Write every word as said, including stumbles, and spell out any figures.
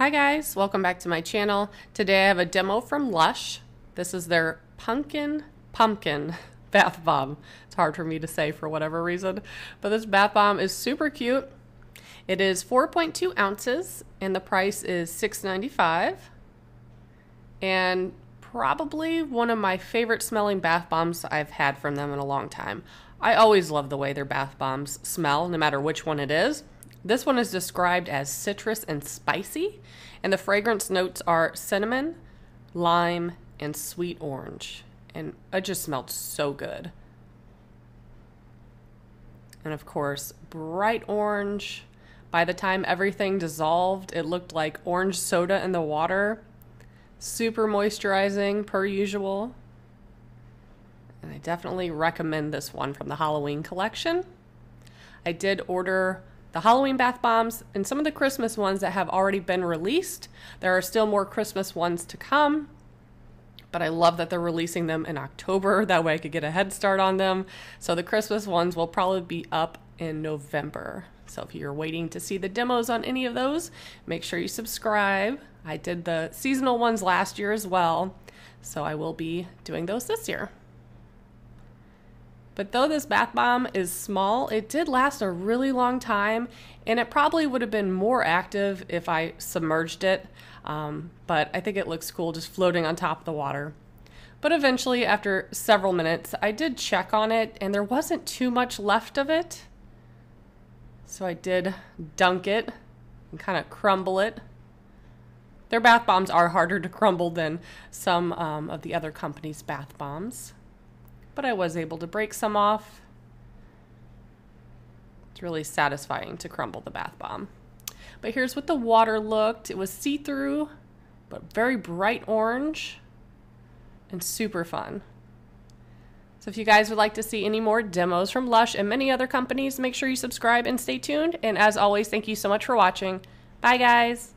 Hi guys, welcome back to my channel. Today I have a demo from Lush. This is their Punkin Pumpkin Bath Bomb. It's hard for me to say for whatever reason, but this bath bomb is super cute. It is four point two ounces and the price is six ninety-five. And probably one of my favorite smelling bath bombs I've had from them in a long time. I always love the way their bath bombs smell, no matter which one it is. This one is described as citrus and spicy, and the fragrance notes are cinnamon, lime, and sweet orange. And it just smelled so good. And of course, bright orange. By the time everything dissolved, it looked like orange soda in the water. Super moisturizing, per usual. And I definitely recommend this one from the Halloween collection. I did order the Halloween bath bombs and some of the Christmas ones that have already been released. There are still more Christmas ones to come, but I love that they're releasing them in October. That way I could get a head start on them. So the Christmas ones will probably be up in November. So if you're waiting to see the demos on any of those, make sure you subscribe. I did the seasonal ones last year as well, so I will be doing those this year. But though this bath bomb is small, it did last a really long time, and it probably would have been more active if I submerged it, um, but I think it looks cool just floating on top of the water. But eventually, after several minutes, I did check on it, and there wasn't too much left of it, so I did dunk it and kind of crumble it. Their bath bombs are harder to crumble than some um, of the other companies' bath bombs. But I was able to break some off. It's really satisfying to crumble the bath bomb. But here's what the water looked. It was see-through, but very bright orange and super fun. So if you guys would like to see any more demos from Lush and many other companies, make sure you subscribe and stay tuned. And as always, thank you so much for watching. Bye guys.